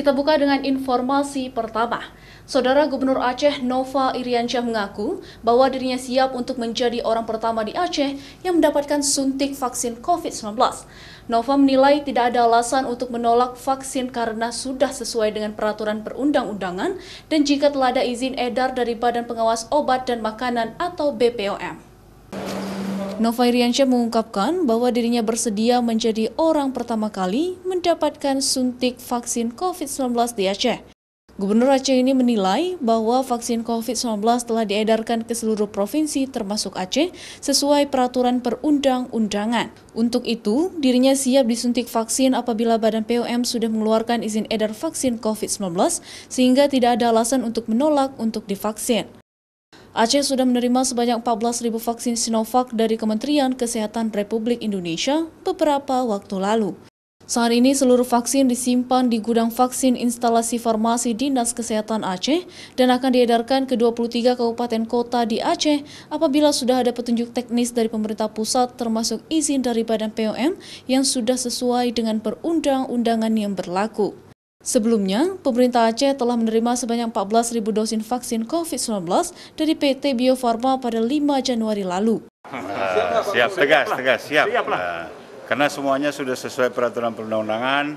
Kita buka dengan informasi pertama. Saudara Gubernur Aceh Nova Iriansyah mengaku bahwa dirinya siap untuk menjadi orang pertama di Aceh yang mendapatkan suntik vaksin COVID-19. Nova menilai tidak ada alasan untuk menolak vaksin karena sudah sesuai dengan peraturan perundang-undangan dan jika telah ada izin edar dari Badan Pengawas Obat dan Makanan atau BPOM. Nova Iriansyah mengungkapkan bahwa dirinya bersedia menjadi orang pertama kali mendapatkan suntik vaksin COVID-19 di Aceh. Gubernur Aceh ini menilai bahwa vaksin COVID-19 telah diedarkan ke seluruh provinsi termasuk Aceh sesuai peraturan perundang-undangan. Untuk itu, dirinya siap disuntik vaksin apabila Badan BPOM sudah mengeluarkan izin edar vaksin COVID-19 sehingga tidak ada alasan untuk menolak untuk divaksin. Aceh sudah menerima sebanyak 14.000 vaksin Sinovac dari Kementerian Kesehatan Republik Indonesia beberapa waktu lalu. Saat ini seluruh vaksin disimpan di gudang vaksin instalasi farmasi Dinas Kesehatan Aceh dan akan diedarkan ke 23 kabupaten kota di Aceh apabila sudah ada petunjuk teknis dari pemerintah pusat termasuk izin dari Badan BPOM yang sudah sesuai dengan perundang-undangan yang berlaku. Sebelumnya, pemerintah Aceh telah menerima sebanyak 14.000 dosis vaksin COVID-19 dari PT Bio Farma pada 5 Januari lalu. Siap, tegas, siap. Karena semuanya sudah sesuai peraturan perundang-undangan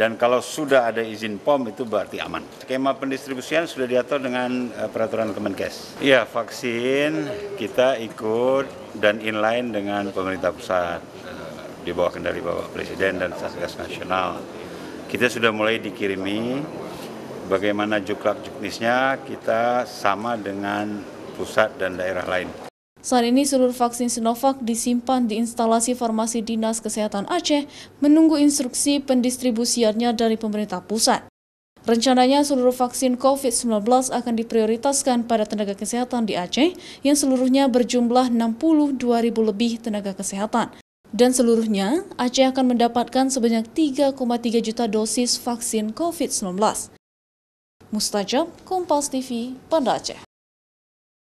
dan kalau sudah ada izin POM itu berarti aman. Skema pendistribusian sudah diatur dengan peraturan Kemenkes. Iya, vaksin kita ikut dan inline dengan pemerintah pusat di bawah kendali Bapak Presiden dan Satgas Nasional. Kita sudah mulai dikirimi, bagaimana juklak juknisnya kita sama dengan pusat dan daerah lain. Saat ini seluruh vaksin Sinovac disimpan di instalasi farmasi Dinas Kesehatan Aceh menunggu instruksi pendistribusiannya dari pemerintah pusat. Rencananya seluruh vaksin COVID-19 akan diprioritaskan pada tenaga kesehatan di Aceh yang seluruhnya berjumlah 62.000 lebih tenaga kesehatan. Dan seluruhnya, Aceh akan mendapatkan sebanyak 3,3 juta dosis vaksin COVID-19. Mustajab, Kompas TV, Pendace.